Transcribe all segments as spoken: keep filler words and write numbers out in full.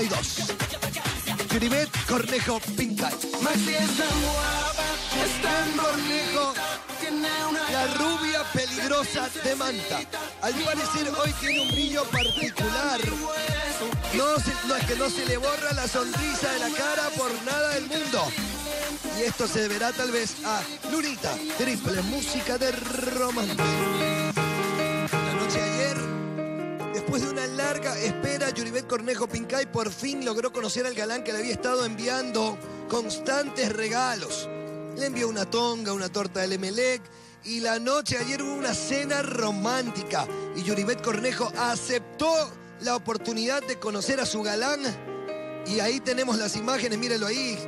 setenta y dos. Yuribeth Cornejo Pincay. Maxi es tan guapa, es tan Cornejo. La rubia peligrosa de Manta. Al parecer hoy tiene un brillo particular. No, se, no es que no se le borra la sonrisa de la cara por nada del mundo. Y esto se deberá tal vez a Lurita, triple música de Romandín. La noche de ayer, después de una larga espera, Yuribeth Cornejo Pincay por fin logró conocer al galán que le había estado enviando constantes regalos. Le envió una tonga, una torta del Emelec, y la noche de ayer hubo una cena romántica. Y Yuribeth Cornejo aceptó la oportunidad de conocer a su galán. Y ahí tenemos las imágenes, mírenlo ahí.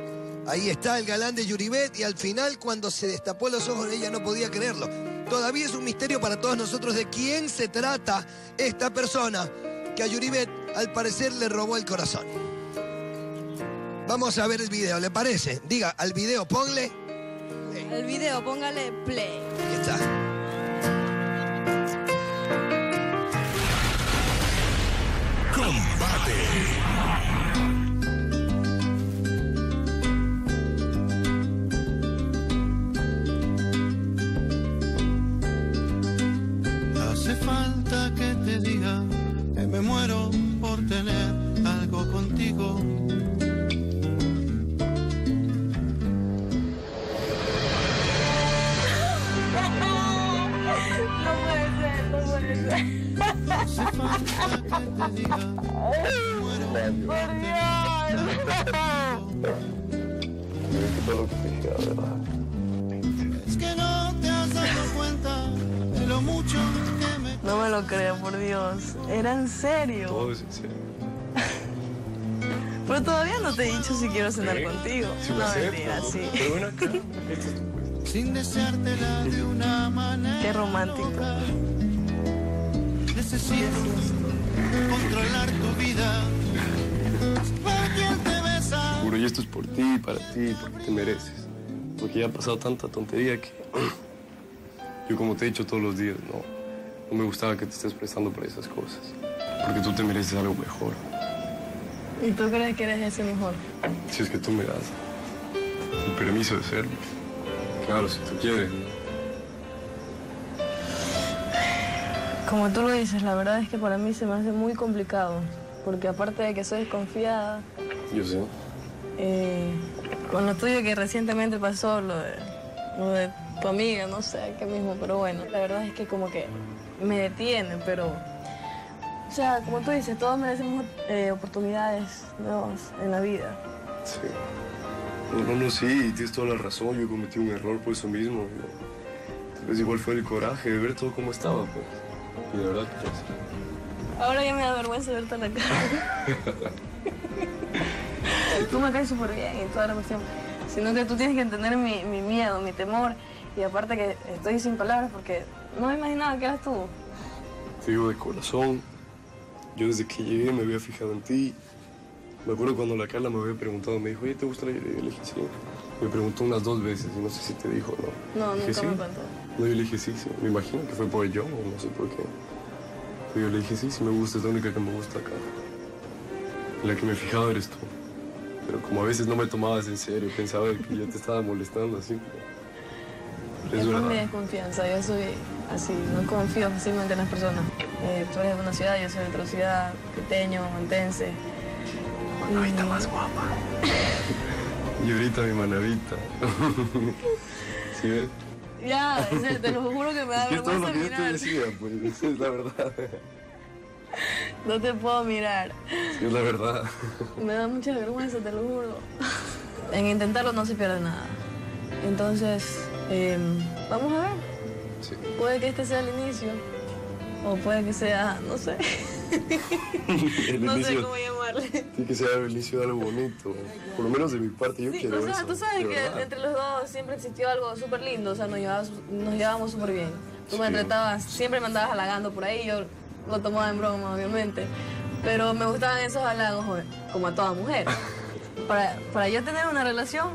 Ahí está el galán de Yuribeth, y al final, cuando se destapó los ojos, ella no podía creerlo. Todavía es un misterio para todos nosotros de quién se trata esta persona que a Yuribeth, al parecer, le robó el corazón. Vamos a ver el video, ¿le parece? Diga, al video, ponle... El video, póngale play. Ahí está. Combate. Hace falta que te diga que me muero por tener algo contigo. Es que no te has dado cuenta de lo mucho que me... No me lo creo, por Dios. Era en serio. Todo es en serio. Pero todavía no te he dicho si quiero cenar ¿Eh? contigo. Si no, mentira, sí. Pero bueno, acá, esto es tu cuestión. Sin deseártela de una manera. Qué romántico. Necesito controlar tu vida. Juro, y esto es por ti, para ti, porque te mereces. Porque ya ha pasado tanta tontería que... Yo, como te he dicho todos los días, no, no me gustaba que te estés prestando para esas cosas. Porque tú te mereces algo mejor. ¿Y tú crees que eres ese mejor? Si es que tú me das el permiso de serlo. Claro, si tú quieres. Como tú lo dices, la verdad es que para mí se me hace muy complicado. Porque aparte de que soy desconfiada... Yo sé. Eh, con lo tuyo que recientemente pasó, lo de, lo de tu amiga, no sé, qué mismo, pero bueno. La verdad es que como que me detiene, pero... O sea, como tú dices, todos merecemos eh, oportunidades nuevas en la vida. Sí. No, no, sí, tienes toda la razón. Yo cometí un error por eso mismo. Tal vez igual fue el coraje de ver todo como estaba, pues. Y de verdad, pues... Ahora ya me da vergüenza verte la cara. Tú me caes súper bien y toda la cuestión, sino que tú tienes que entender mi, mi miedo, mi temor, y aparte que estoy sin palabras porque no me imaginaba que eras tú. Te digo de corazón, yo desde que llegué me había fijado en ti. Me acuerdo cuando la Carla me había preguntado, me dijo, oye, ¿te gusta la idea? Le dije, sí. Me preguntó unas dos veces y no sé si te dijo o no. No, nunca me contó. No, yo le dije, sí, sí, me imagino que fue por yo, no sé por qué. Pero yo le dije, sí, sí me gusta, es la única que me gusta acá. La que me he fijado eres tú. Pero como a veces no me tomabas en serio, pensaba que yo te estaba molestando, así. Es mi desconfianza, yo soy así, no confío fácilmente en las personas. Eh, tú eres de una ciudad, yo soy de otra ciudad, quiteño, montense. Manavita y... más guapa. Y ahorita mi Manavita. ¿Sí ves? Ya, te lo juro que me da vergüenza. Es todo lo que mirar. Yo te decía, pues, esa es la verdad. No te puedo mirar. Sí, es la verdad. Me da mucha vergüenza, te lo juro. En intentarlo no se pierde nada. Entonces, eh, vamos a ver. Sí. Puede que este sea el inicio. O puede que sea, no sé. El no inicio, sé cómo llamarle. Tiene que ser el inicio de algo bonito. Por lo menos de mi parte, yo sí, quiero o sea, eso. Tú sabes que verdad. Entre los dos siempre existió algo súper lindo. O sea, nos llevábamos, nos llevábamos súper bien. Tú sí. me tratabas, siempre me andabas halagando por ahí. Yo lo tomaba en broma, obviamente. Pero me gustaban esos halagos, como a toda mujer. Para, para yo tener una relación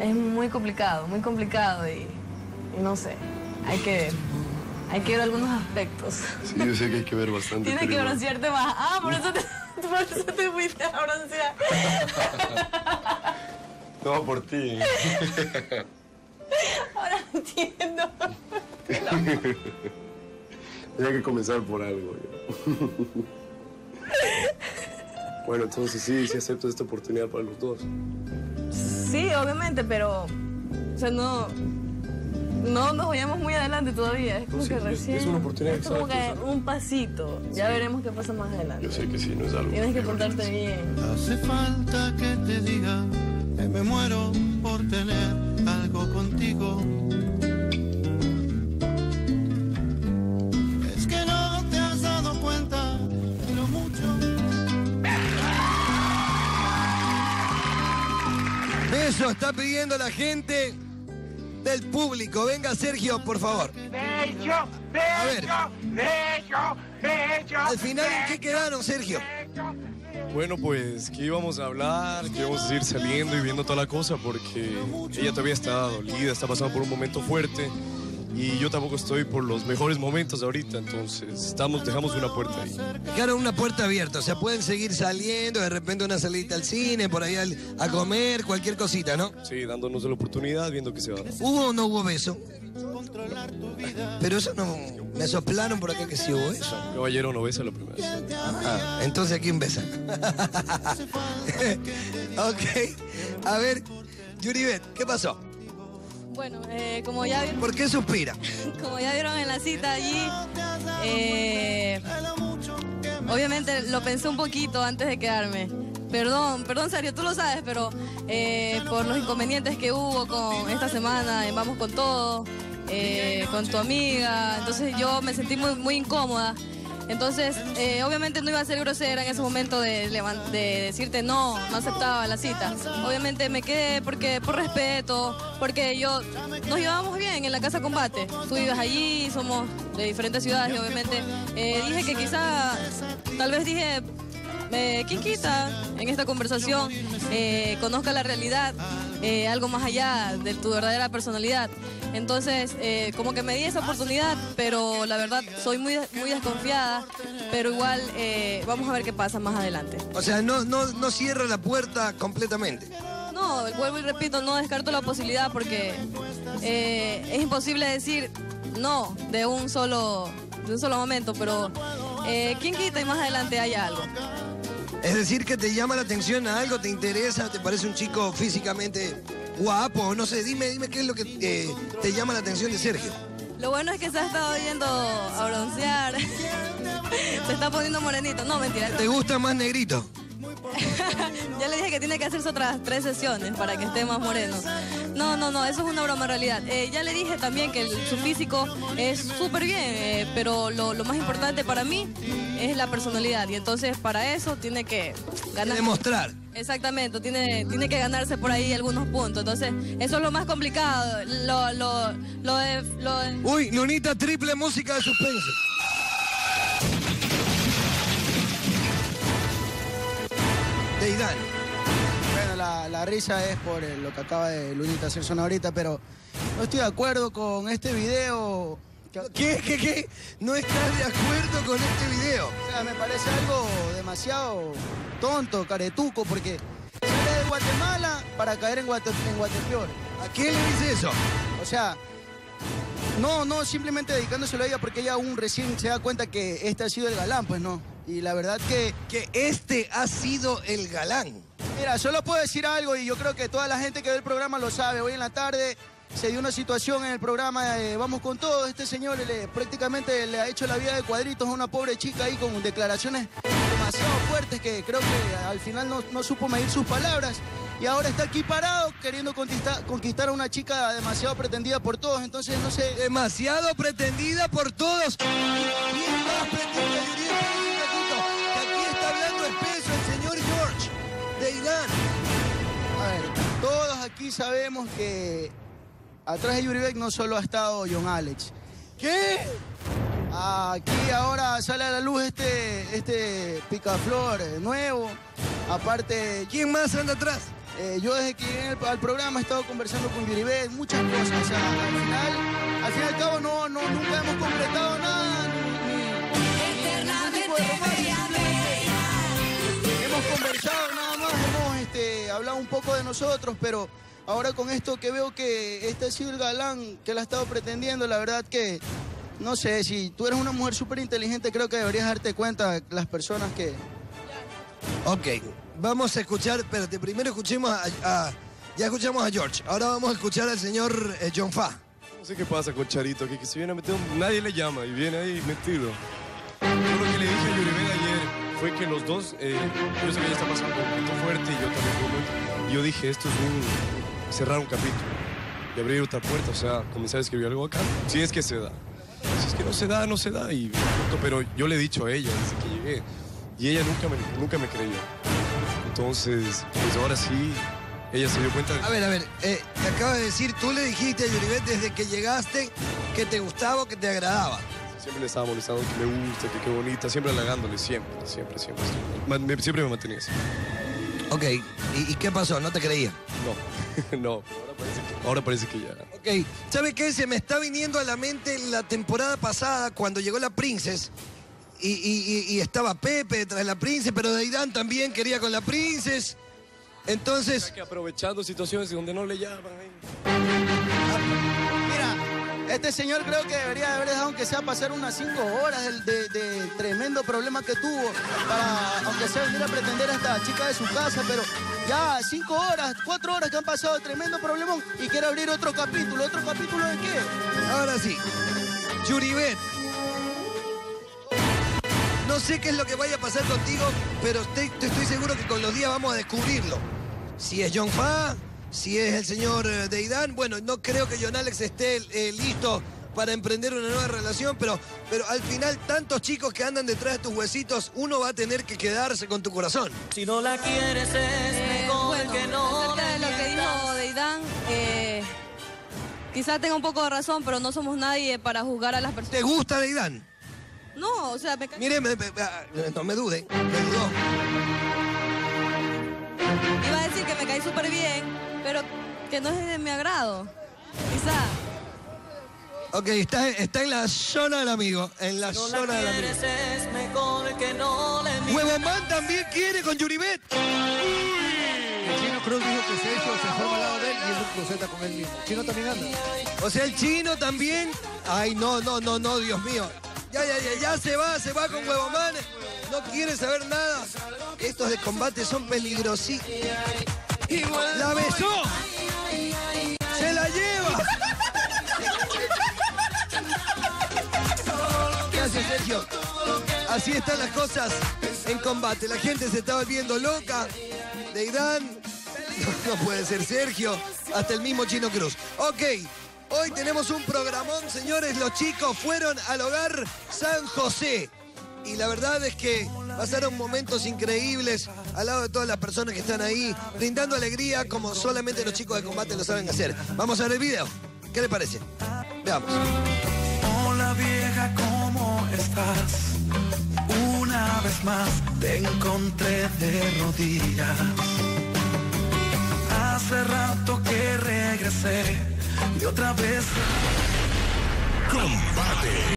es muy complicado, muy complicado. Y, y no sé, hay que ver. Hay que ver algunos aspectos. Sí, yo sé que hay que ver bastante. Tiene que broncearte más. Ah, por eso te, por eso te fuiste a broncear. Todo por ti. Ahora entiendo. Tenía que comenzar por algo. Bueno, entonces sí, sí acepto esta oportunidad para los dos. Sí, obviamente, pero... O sea, no... No nos vayamos muy adelante todavía. Es como sí, que recién... Es una oportunidad es como exacta, que un pasito. Ya sí. Veremos qué pasa más adelante. Yo sé que sí, no es algo... Tienes que portarte sí. bien. Hace falta que te diga que me muero por tener algo contigo. Es que no te has dado cuenta de lo mucho... Eso está pidiendo la gente del público. Venga, Sergio, por favor. Bello, bello, a ver. bello, bello. Al final, ¿en qué quedaron, Sergio? Bueno, pues, que íbamos a hablar, que íbamos a ir saliendo y viendo toda la cosa, porque ella todavía está dolida, está pasando por un momento fuerte, y yo tampoco estoy por los mejores momentos ahorita, entonces estamos, dejamos una puerta ahí. Dejaron una puerta abierta, o sea, pueden seguir saliendo, de repente una salida al cine, por ahí al, a comer, cualquier cosita, ¿no? Sí, dándonos la oportunidad, viendo qué se va. ¿Hubo o no hubo beso? Pero eso no... Me soplaron por acá que sí hubo eso. Caballero no besa la primera vez. Ah, entonces ¿a quién besa? Ok, a ver, Yuribeth, ¿qué pasó? Bueno, eh, como ya vieron... ¿Por qué suspira? Como ya vieron en la cita allí, eh, obviamente lo pensé un poquito antes de quedarme. Perdón, perdón Sergio, tú lo sabes, pero eh, por los inconvenientes que hubo con esta semana, en Vamos con Todos, eh, con tu amiga, entonces yo me sentí muy, muy incómoda. Entonces, eh, obviamente no iba a ser grosera en ese momento de, de decirte no, no aceptaba la cita. Obviamente me quedé porque por respeto, porque yo nos llevábamos bien en la Casa Combate. Tú vives allí, somos de diferentes ciudades y obviamente eh, dije que quizá, tal vez dije, eh, ¿quién quita en esta conversación eh, conozca la realidad, eh, algo más allá de tu verdadera personalidad? Entonces, eh, como que me di esa oportunidad, pero la verdad soy muy, muy desconfiada, pero igual eh, vamos a ver qué pasa más adelante. O sea, no, no, no cierra la puerta completamente. No, vuelvo y repito, no descarto la posibilidad porque eh, es imposible decir no de un solo, de un solo momento, pero eh, ¿quién quita y más adelante haya algo? Es decir, que te llama la atención a algo, te interesa, te parece un chico físicamente... guapo, no sé, dime, dime qué es lo que eh, te llama la atención de Sergio. Lo bueno es que se ha estado yendo a broncear, se está poniendo morenito, no, mentira. ¿Te gusta más negrito? Ya le dije que tiene que hacerse otras tres sesiones para que esté más moreno. No, no, no, eso es una broma en realidad. Eh, ya le dije también que el, su físico es súper bien, eh, pero lo, lo más importante para mí es la personalidad y entonces para eso tiene que ganar. Demostrar. Exactamente, tiene, tiene que ganarse por ahí algunos puntos. Entonces, eso es lo más complicado. Lo, lo, lo de, lo de... Uy, Lunita, triple música de suspense. Deidán. Bueno, la, la risa es por lo que acaba de Lunita hacer sonar ahorita, pero no estoy de acuerdo con este video. ¿Qué? ¿Qué? ¿Qué? ¿No estás de acuerdo con este video? O sea, me parece algo demasiado tonto, caretuco, porque sale de Guatemala para caer en, Guate, en Guatepeor. ¿A quién le dice eso? O sea, no, no, simplemente dedicándoselo a ella porque ella aún recién se da cuenta que este ha sido el galán, pues no. Y la verdad que... Que este ha sido el galán. Mira, solo puedo decir algo y yo creo que toda la gente que ve el programa lo sabe. Hoy en la tarde se dio una situación en el programa de Vamos con Todos. Este señor le, prácticamente le ha hecho la vida de cuadritos a una pobre chica ahí con declaraciones demasiado fuertes que creo que al final no, no supo medir sus palabras. Y ahora está aquí parado queriendo conquistar, conquistar a una chica demasiado pretendida por todos. Entonces, no sé... Demasiado pretendida por todos. ¿Quién más pretendida? Aquí está hablando espeso el señor George de Irán. A ver, todos aquí sabemos que... Atrás de Yuribeth no solo ha estado Jon Alex. ¿Qué? Aquí ahora sale a la luz este, este picaflor nuevo. Aparte... ¿Quién más anda atrás? Eh, yo desde que llegué al programa he estado conversando con Yuribeth, muchas cosas. O sea, al final, al fin y al cabo, no, no, nunca hemos completado nada. Ni, ni, ni, ni, ni, ni, ni, ni, ni, ni, ni, hemos conversado nada más, hemos este, hablado un poco de nosotros, pero ahora con esto que veo que este ha sido el galán que la ha estado pretendiendo, la verdad que, no sé, si tú eres una mujer súper inteligente, creo que deberías darte cuenta las personas que... Ok, vamos a escuchar, espérate, primero escuchemos a... a ya escuchamos a George, ahora vamos a escuchar al señor eh, Jon Fa. No sé qué pasa con Charito, que, que si viene a meter un... nadie le llama y viene ahí metido. Yo lo que le dije a Yuribeth ayer fue que los dos, eh, yo sé que ella está pasando un poquito fuerte y yo también. Yo dije, esto es un... cerrar un capítulo y abrir otra puerta, o sea, comenzar a escribir algo acá. Si es que se da. Si es que no se da, no se da. Y, pero yo le he dicho a ella desde que llegué y ella nunca me, nunca me creyó. Entonces, pues ahora sí... Ella se dio cuenta de... A ver, a ver, eh, te acabas de decir, tú le dijiste a Yuribeth desde que llegaste que te gustaba o que te agradaba. Siempre le estaba molestando que me gusta, que qué bonita, siempre halagándole, siempre, siempre, siempre. Siempre me, siempre me mantenía así. Ok, ¿Y, ¿y qué pasó? ¿No te creía? No, no, ahora parece, que, ahora parece que ya... Ok, ¿sabes qué? Se me está viniendo a la mente la temporada pasada cuando llegó la Princess... Y, y, y, y estaba Pepe detrás de la Princess, pero Deidán también quería con la Princess... Entonces... O sea, que aprovechando situaciones donde no le llaman. ¿eh? Mira, este señor creo que debería haber dejado, aunque sea pasar unas cinco horas del de, de tremendo problema que tuvo, para, aunque sea venir a pretender a esta chica de su casa, pero ya cinco horas, cuatro horas que han pasado de tremendo problemón y quiere abrir otro capítulo. ¿Otro capítulo de qué? Ahora sí, Yuribeth. No sé qué es lo que vaya a pasar contigo, pero te, te estoy seguro que con los días vamos a descubrirlo. Si es Jon Fa, si es el señor Deidán, bueno, no creo que Jon Alex esté eh, listo para emprender una nueva relación, pero, pero al final tantos chicos que andan detrás de tus huesitos, uno va a tener que quedarse con tu corazón. Si no la quieres es eh, mejor bueno, que no. Acerca de lo que dijo Deidán, eh, quizás tenga un poco de razón, pero no somos nadie para juzgar a las personas. ¿Te gusta Deidán? No, o sea, me... Mire, me, me, me, no me dude, me dudó. Iba a decir que me caí súper bien, pero que no es de mi agrado, quizá. Ok, está, está en la zona del amigo, en la no zona la del amigo. Es mejor que no le Huevo Man también quiere con Yuribeth. El Chino Cruz dijo que Sergio se fue al lado de él y él no cruceta con él mismo. El Chino también anda. O sea, el Chino también... Ay, no, no, no, no, Dios mío. Ya, ya, ya, ya se va, se va con Huevo Man. No quiere saber nada. Estos de combate son peligrosísimos. ¡La besó! ¡Se la lleva! ¿Qué hace Sergio? Así están las cosas en combate. La gente se está volviendo loca. Deidán. No, no puede ser Sergio. Hasta el mismo Chino Cruz. Ok. Hoy tenemos un programón, señores. Los chicos fueron al hogar San José. Y la verdad es que pasaron momentos increíbles al lado de todas las personas que están ahí, brindando alegría como solamente los chicos de combate lo saben hacer. Vamos a ver el video. ¿Qué le parece? Veamos. Hola vieja, ¿cómo estás? Una vez más te encontré de rodillas. Hace rato que regresé. Y otra vez... ¡Combate!